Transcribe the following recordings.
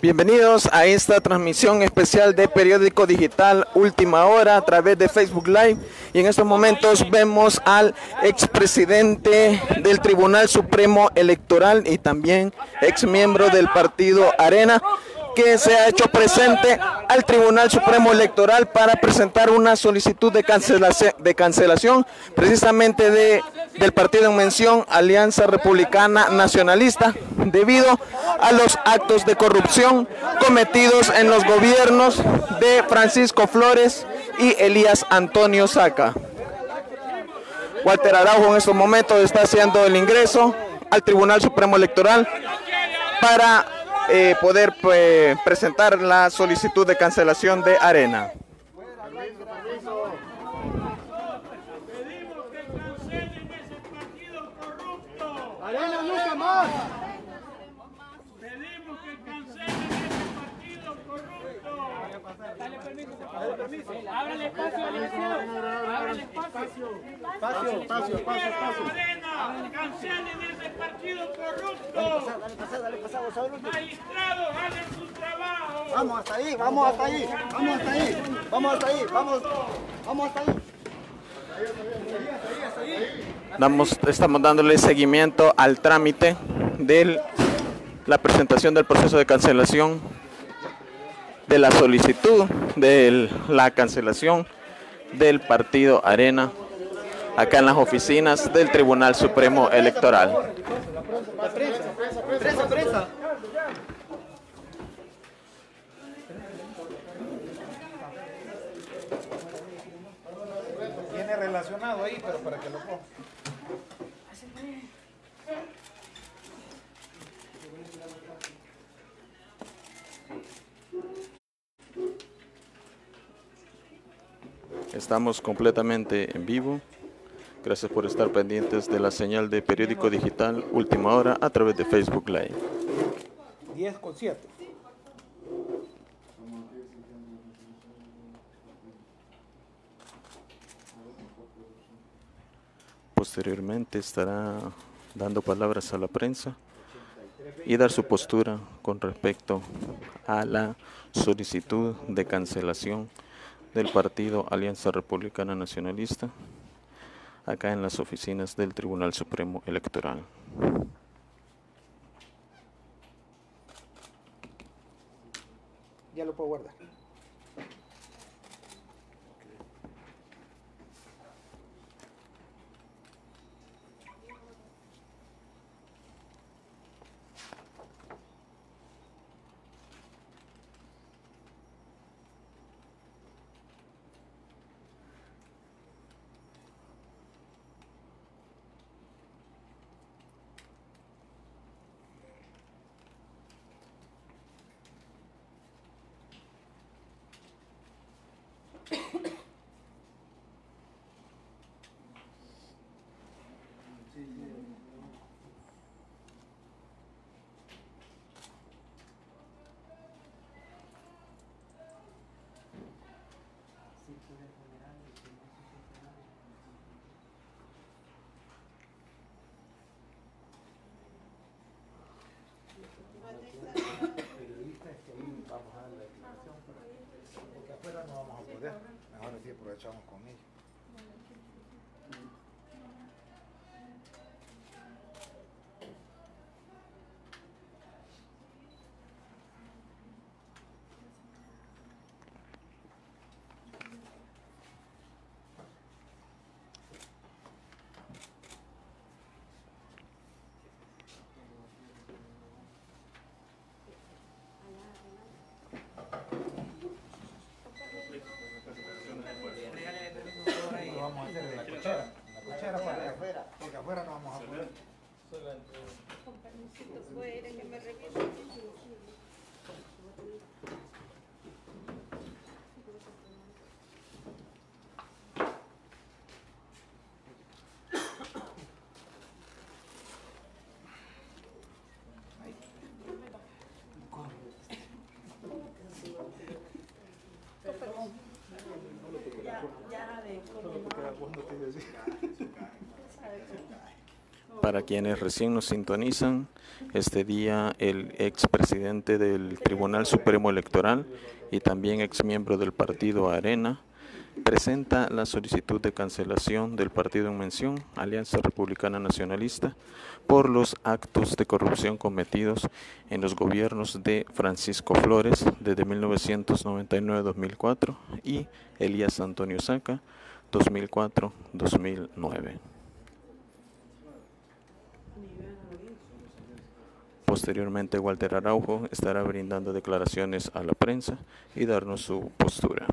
Bienvenidos a esta transmisión especial de Periódico Digital Última Hora a través de Facebook Live. Y en estos momentos vemos al expresidente del Tribunal Supremo Electoral y también exmiembro del partido Arena, que se ha hecho presente al Tribunal Supremo Electoral para presentar una solicitud de cancelación precisamente del partido en mención, Alianza Republicana Nacionalista, debido a los actos de corrupción cometidos en los gobiernos de Francisco Flores y Elías Antonio Saca. Walter Araujo en estos momentos está haciendo el ingreso al Tribunal Supremo Electoral para poder presentar la solicitud de cancelación de Arena. Arena nunca más. Pedimos que cancelen ese partido corrupto. Dale permiso. Ábrele espacio, ábrele espacio. Espacio. Arena, cancelen ese partido corrupto. Dale pasado. Magistrados, hagan su trabajo. Vamos hasta ahí. Estamos dándole seguimiento al trámite de la presentación del proceso de cancelación de la solicitud de la cancelación del partido Arena acá en las oficinas del Tribunal Supremo Electoral. Prensa. Relacionado ahí, pero para que lo ponga. Estamos completamente en vivo. Gracias por estar pendientes de la señal de Periódico Digital Última Hora a través de Facebook Live. 10:07. Posteriormente estará dando palabras a la prensa y dar su postura con respecto a la solicitud de cancelación del partido Alianza Republicana Nacionalista acá en las oficinas del Tribunal Supremo Electoral. Ya lo puedo guardar. Ahora sí aprovechamos con ellos. Afuera no vamos a poder. Con permisito fuera, que me repito. Para quienes recién nos sintonizan, este día el expresidente del Tribunal Supremo Electoral y también exmiembro del partido Arena presenta la solicitud de cancelación del partido en mención, Alianza Republicana Nacionalista, por los actos de corrupción cometidos en los gobiernos de Francisco Flores desde 1999-2004 y Elías Antonio Saca 2004-2009. Posteriormente, Walter Araujo estará brindando declaraciones a la prensa y darnos su postura.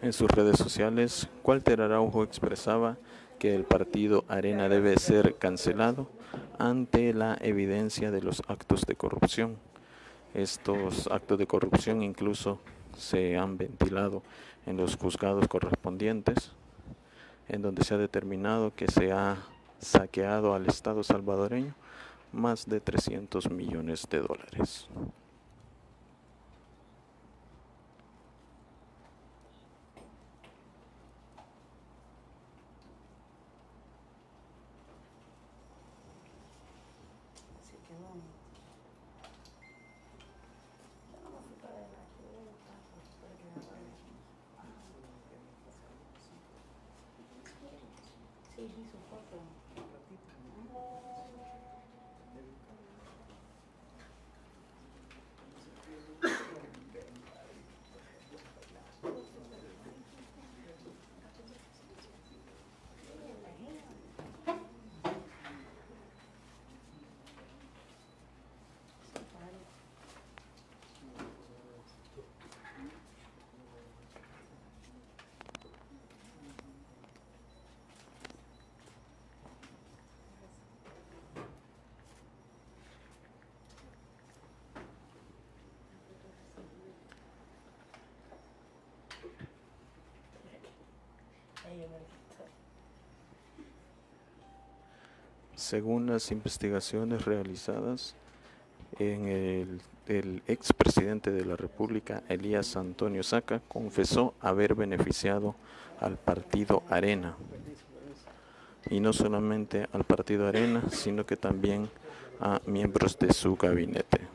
En sus redes sociales, Walter Araujo expresaba que el partido Arena debe ser cancelado ante la evidencia de los actos de corrupción. Estos actos de corrupción incluso se han ventilado en los juzgados correspondientes, en donde se ha determinado que se ha saqueado al Estado salvadoreño más de 300 millones de dólares. Según las investigaciones realizadas, el expresidente de la República, Elías Antonio Saca, confesó haber beneficiado al partido Arena. Y no solamente al partido Arena, sino que también a miembros de su gabinete.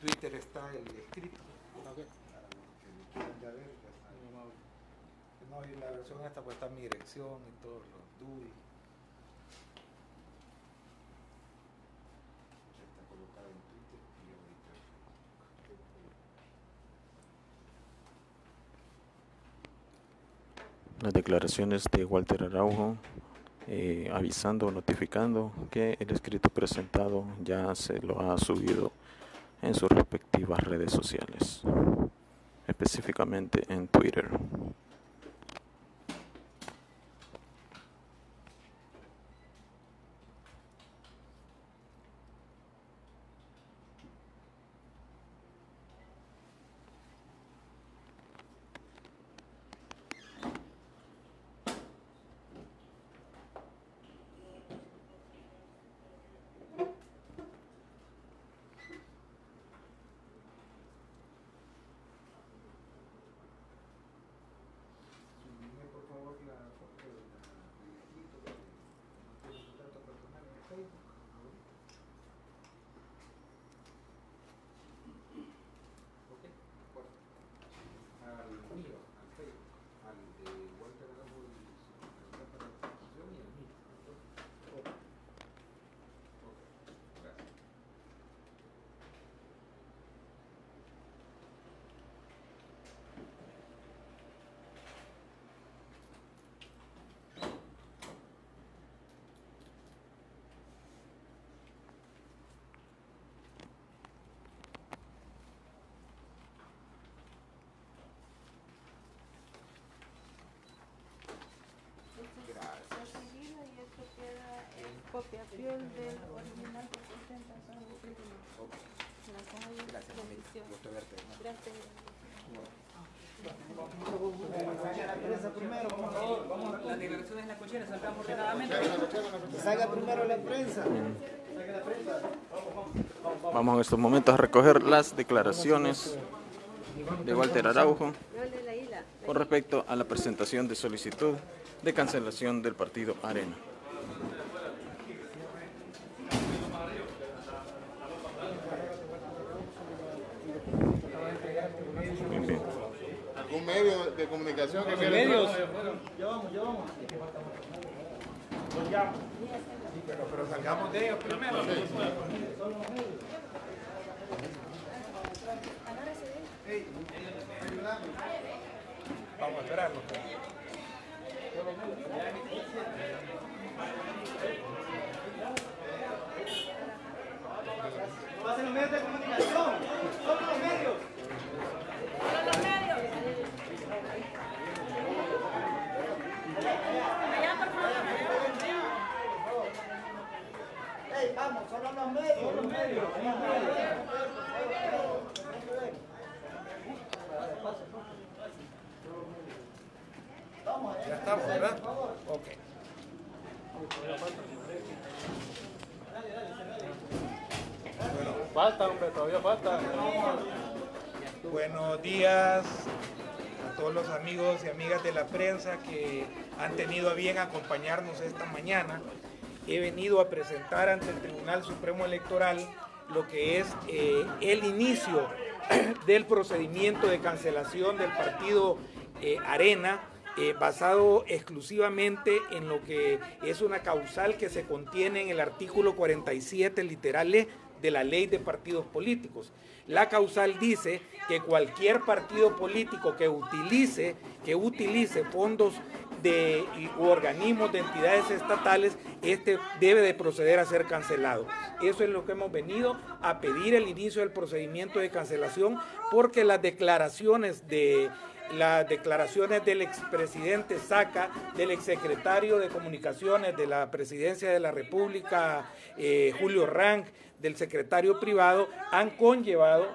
Twitter está el escrito, para los que lo quieran ya ver, no, y la versión esta pues está mi dirección y todos los DUI. Está colocada en Twitter y ahorita en Facebook. Las declaraciones de Walter Araujo avisando, notificando que el escrito presentado ya se lo ha subido en sus respectivas redes sociales, específicamente en Twitter. copio el del original que presenta. Gracias, mamita. Gusto verte. Gracias. La declaración es la cochera, saltamos ordenadamente. Salga primero la prensa. Vamos en estos momentos a recoger las declaraciones de Walter Araujo con respecto a la presentación de solicitud de cancelación del partido Arena. ¿Algún medio de comunicación? ¿Qué medios? Ya vamos. Pero salgamos de ellos primero. Vamos a esperarlo. Pasen los medios de comunicación. Son los medios. Vamos, solo los medios. Ya estamos, ¿verdad? Ok. Bueno, falta, hombre, todavía falta. Buenos días a todos los amigos y amigas de la prensa que han tenido a bien acompañarnos esta mañana. He venido a presentar ante el Tribunal Supremo Electoral lo que es el inicio del procedimiento de cancelación del partido Arena, basado exclusivamente en lo que es una causal que se contiene en el artículo 47 literal E de la Ley de Partidos Políticos. La causal dice que cualquier partido político que utilice fondos de organismos de entidades estatales, este debe de proceder a ser cancelado. Eso es lo que hemos venido a pedir, el inicio del procedimiento de cancelación, porque las declaraciones del expresidente Saca, del exsecretario de Comunicaciones de la Presidencia de la República, Julio Rang, del secretario privado, han conllevado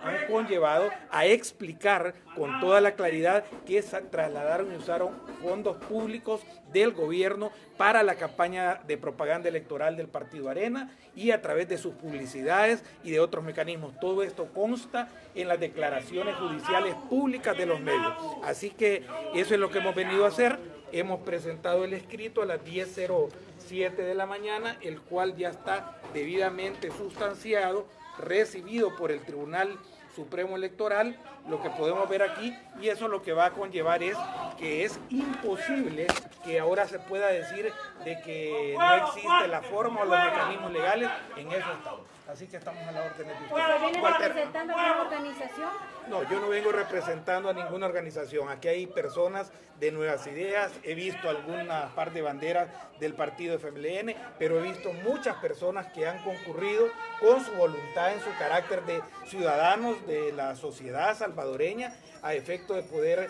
a explicar con toda la claridad que trasladaron y usaron fondos públicos del gobierno para la campaña de propaganda electoral del partido Arena y a través de sus publicidades y de otros mecanismos. Todo esto consta en las declaraciones judiciales públicas de los medios. Así que eso es lo que hemos venido a hacer. Hemos presentado el escrito a las 10:07 de la mañana, el cual ya está debidamente sustanciado, recibido por el Tribunal Supremo Electoral, lo que podemos ver aquí, y eso lo que va a conllevar es que es imposible que ahora se pueda decir de que no existe la forma o los mecanismos legales, en eso estamos. Así que estamos a la orden de ustedes. ¿Pero vienes representando a alguna organización? No, yo no vengo representando a ninguna organización. Aquí hay personas de Nuevas Ideas, he visto alguna par de banderas del partido FMLN, pero he visto muchas personas que han concurrido con su voluntad en su carácter de ciudadanos de la sociedad salvadoreña a efecto de poder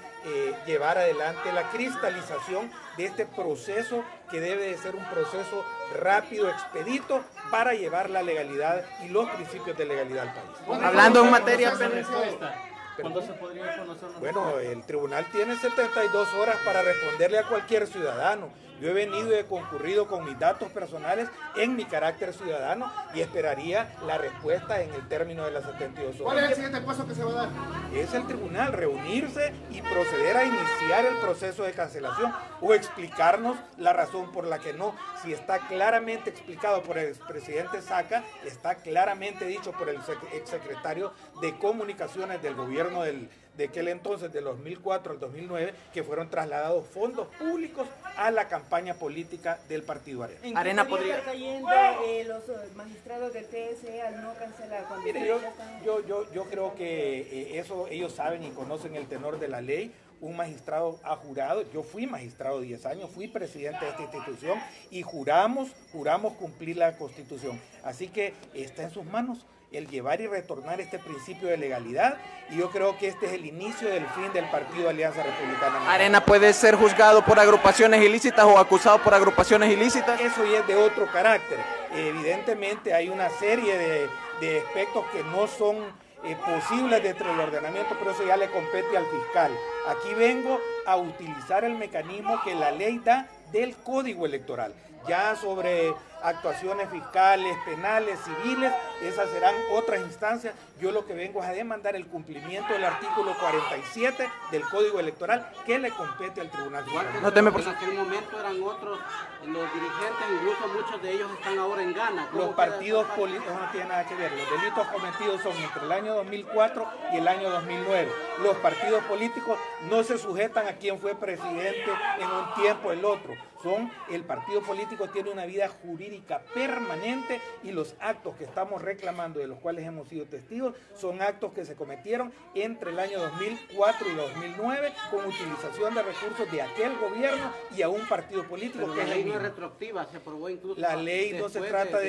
llevar adelante la cristalización de este proceso que debe de ser un proceso rápido, expedito, para llevar la legalidad y los principios de legalidad al país. Hablando en materia penal. ¿Cuándo se podría conocer? Bueno, el tribunal tiene 72 horas para responderle a cualquier ciudadano. Yo he venido y he concurrido con mis datos personales en mi carácter ciudadano y esperaría la respuesta en el término de las 72 horas. ¿Cuál es el siguiente paso que se va a dar? Es el tribunal reunirse y proceder a iniciar el proceso de cancelación o explicarnos la razón por la que no. Si está claramente explicado por el expresidente Saca, está claramente dicho por el exsecretario de Comunicaciones del gobierno de aquel entonces, del 2004 al 2009, que fueron trasladados fondos públicos a la campaña política del partido Arena. ¿En qué Arena podría estar cayendo los magistrados del TSE al no cancelar? Mire, yo creo que eso ellos saben y conocen el tenor de la ley. Un magistrado ha jurado, yo fui magistrado 10 años, fui presidente de esta institución y juramos cumplir la Constitución. Así que está en sus manos. el llevar y retornar este principio de legalidad, y yo creo que este es el inicio del fin del partido Alianza Republicana Nacionalista. ¿Arena puede ser juzgado por agrupaciones ilícitas o acusado por agrupaciones ilícitas? Eso ya es de otro carácter. Evidentemente hay una serie de aspectos que no son posibles dentro del ordenamiento, pero eso ya le compete al fiscal. Aquí vengo a utilizar el mecanismo que la ley da del Código Electoral. Ya sobre actuaciones fiscales, penales, civiles, esas serán otras instancias. Yo lo que vengo es a demandar el cumplimiento del artículo 47 del Código Electoral que le compete al Tribunal Supremo. No teme por en aquel momento eran otros los dirigentes, incluso muchos de ellos están ahora en Ghana. Los partidos políticos no tienen nada que ver. Los delitos cometidos son entre el año 2004 y el año 2009. Los partidos políticos no se sujetan a quien fue presidente en un tiempo el otro. El partido político tiene una vida jurídica permanente, y los actos que estamos reclamando, de los cuales hemos sido testigos, son actos que se cometieron entre el año 2004 y 2009 con utilización de recursos de aquel gobierno y a un partido político. Pero que la ley no es retroactiva, se aprobó incluso. La ley no se trata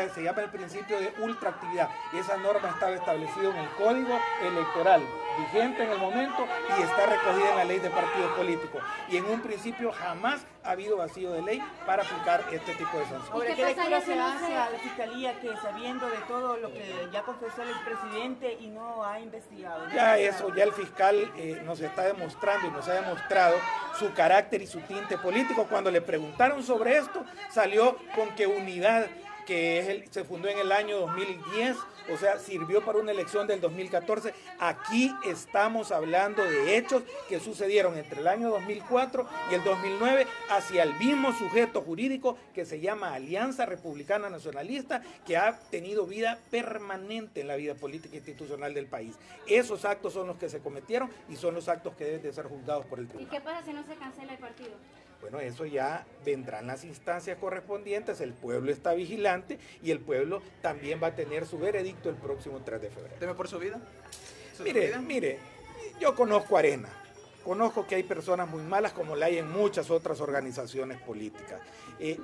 de, se llama el principio de ultraactividad. Esa norma estaba establecida en el Código Electoral, vigente en el momento, y está recogida en la ley de partidos políticos. Y en un principio jamás ha habido vacío de ley para aplicar este tipo de sanciones. Ahora, ¿qué lectura se hace a la Fiscalía que, sabiendo de todo lo que ya confesó el expresidente y no ha investigado? Ya eso, ya el fiscal nos está demostrando y nos ha demostrado su carácter y su tinte político. Cuando le preguntaron sobre esto, salió con que unidad, que es se fundó en el año 2010, o sea, sirvió para una elección del 2014. Aquí estamos hablando de hechos que sucedieron entre el año 2004 y el 2009 hacia el mismo sujeto jurídico que se llama Alianza Republicana Nacionalista, que ha tenido vida permanente en la vida política e institucional del país. Esos actos son los que se cometieron y son los actos que deben de ser juzgados por el tribunal. ¿Y qué pasa si no se cancela el partido? Bueno, eso ya vendrán las instancias correspondientes, el pueblo está vigilante y el pueblo también va a tener su veredicto el próximo 3 de febrero. ¿Teme por su vida? Mire, yo conozco Arena, conozco que hay personas muy malas como la hay en muchas otras organizaciones políticas.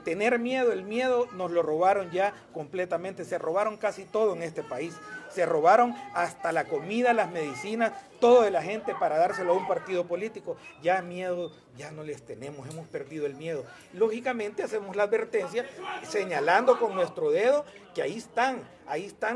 Tener miedo, el miedo nos lo robaron ya completamente, se robaron casi todo en este país. Se robaron hasta la comida, las medicinas, todo de la gente para dárselo a un partido político. Ya miedo, ya no les tenemos, hemos perdido el miedo. Lógicamente hacemos la advertencia señalando con nuestro dedo que ahí están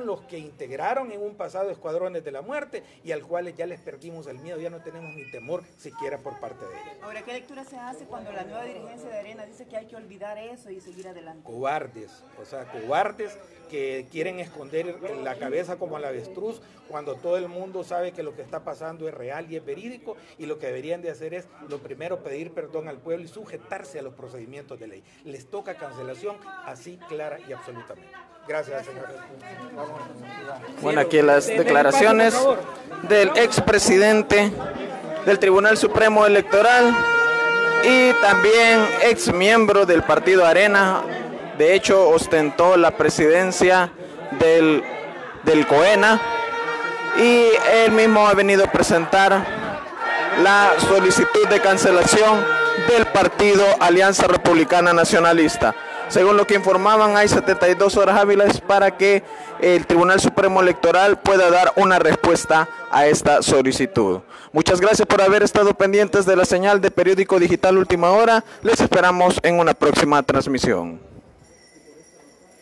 los que integraron en un pasado escuadrones de la muerte y al cual ya les perdimos el miedo, ya no tenemos ni temor siquiera por parte de ellos. Ahora, ¿qué lectura se hace cuando la nueva dirigencia de Arena dice que hay que olvidar eso y seguir adelante? Cobardes, o sea, cobardes que quieren esconder la cabeza como el avestruz, cuando todo el mundo sabe que lo que está pasando es real y es verídico, y lo que deberían de hacer es, lo primero, pedir perdón al pueblo y sujetarse a los procedimientos de ley. Les toca cancelación, así clara y absolutamente. Gracias, señor. Bueno, aquí las declaraciones del expresidente del Tribunal Supremo Electoral y también ex miembro del partido Arena. De hecho, ostentó la presidencia del COENA, y él mismo ha venido a presentar la solicitud de cancelación del partido Alianza Republicana Nacionalista. Según lo que informaban, hay 72 horas hábiles para que el Tribunal Supremo Electoral pueda dar una respuesta a esta solicitud. Muchas gracias por haber estado pendientes de la señal de Periódico Digital Última Hora. Les esperamos en una próxima transmisión.